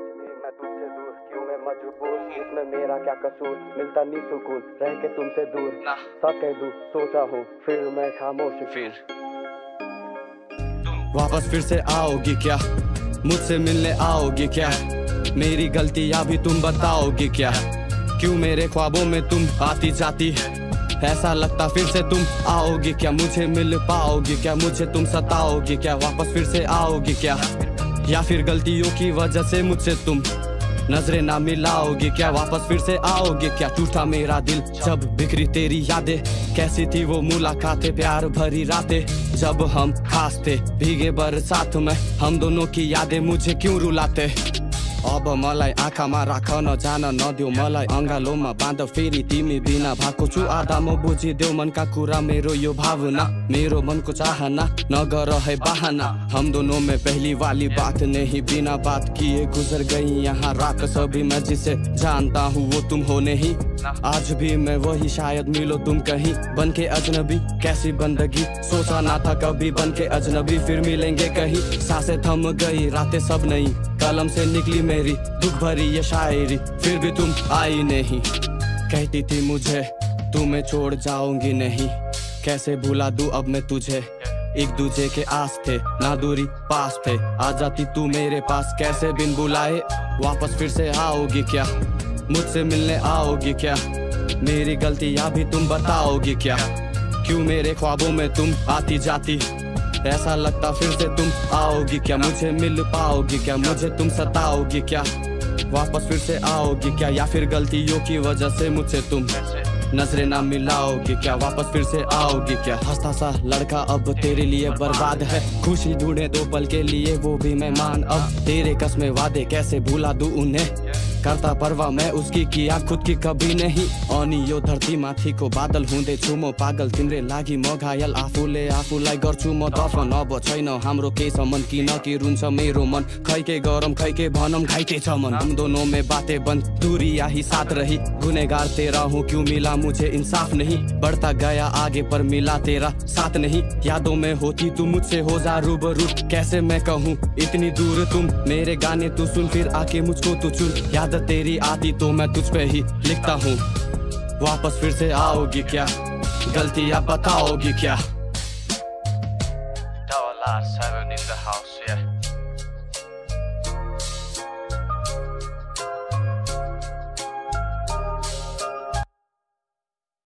आज भी मैं तुमसे दूर क्यों मैं मजबूर, इसमें मेरा क्या कसूर, मिलता नहीं सुकून रह के तुमसे दूर ना। सब कह दूं सोचा हूँ फिर मैं खामोश, फिर तुम वापस फिर से आओगी क्या, मुझसे मिलने आओगी क्या, मेरी गलतियाँ भी तुम बताओगी क्या, क्यों मेरे ख्वाबों में तुम आती जाती है, ऐसा लगता फिर से तुम आओगी क्या, मुझे मिल पाओगी क्या, मुझे तुम सताओगी क्या, वापस फिर से आओगी क्या, या फिर गलतियों की वजह से मुझसे तुम नजरें ना मिलाओगी क्या, वापस फिर से आओगी क्या, टूटा मेरा दिल जब बिखरी तेरी यादें, कैसी थी वो मुलाकातें प्यार भरी रातें, जब हम खास थे भीगे बरसात में, हम दोनों की यादें मुझे क्यों रुलाते, अब मलाई आँखामा राख नजान नदेऊ, मलाई अँगालोमा बाँध फेरि तिमी बिना भएको छु आधा, म बुझिदेऊ मनका कुरा मेरो यो भावना, मेरो मनको चाहना नगर है बहाना, हम दोनों में पहली वाली बात नहीं बिना बात किए गुजर गई यहाँ रात सभी, मैं जिसे जानता हूँ वो तुम हो नहीं, आज भी मैं वही शायद मिलो तुम कहीं, बन के अजनबी कैसी बंदगी, सोचा ना था कभी बन के अजनबी फिर मिलेंगे कहीं, सांसें थम गई रातें सब नहीं, कलम से निकली मेरी दुख भरी ये शायरी, फिर भी तुम आई नहीं, कहती थी मुझे तुम्हें छोड़ जाऊंगी नहीं, कैसे भुला दूं अब मैं तुझे, एक दूजे के आस थे ना दूरी पास थे, आ जाती तू मेरे पास कैसे बिन बुलाए, वापस फिर से आओगी क्या, मुझसे मिलने आओगी क्या, मेरी गलतियाँ भी तुम बताओगी क्या, क्यों मेरे ख्वाबों में तुम आती जाती, ऐसा लगता फिर से तुम आओगी क्या, मुझे मिल पाओगी क्या, मुझे तुम सताओगी क्या, वापस फिर से आओगी क्या, या फिर गलतियों की वजह से मुझसे तुम नजरें ना मिलाओगी क्या, वापस फिर से आओगी क्या, हंसता सा लड़का अब तेरे लिए बर्बाद है, खुशी ढूंढे दो पल के लिए वो भी मेहमान, अब तेरे कसमें वादे कैसे भूला दूं उन्हें, करता परवाह मैं उसकी किया खुद की कभी नहीं, अनि यो धरती माथि को बादल हुँदै छु म पागल तिम्रे लागि म घायल, आफूले आफूलाई गर्छु म दफन, अब छैन हाम्रो के सम्बन्ध, किन के रुन्छ मेरो मन, खै के गरम खै के भनम घाइते छ मन, हम दोनों में बातें बंद दूरी यही साथ रही, गुनेगार तेरा हूँ क्यों मिला मुझे इंसाफ नहीं, बढ़ता गया आगे पर मिला तेरा साथ नहीं, यादों में होती तू मुझसे हो जा रूबरू, कैसे मैं कहूँ इतनी दूर तुम, मेरे गाने तू सुन फिर आके मुझको तू चुन, तेरी आती तो मैं तुझ पे ही लिखता हूँ, वापस फिर से आओगी क्या, गलतियाँ बताओगी क्या।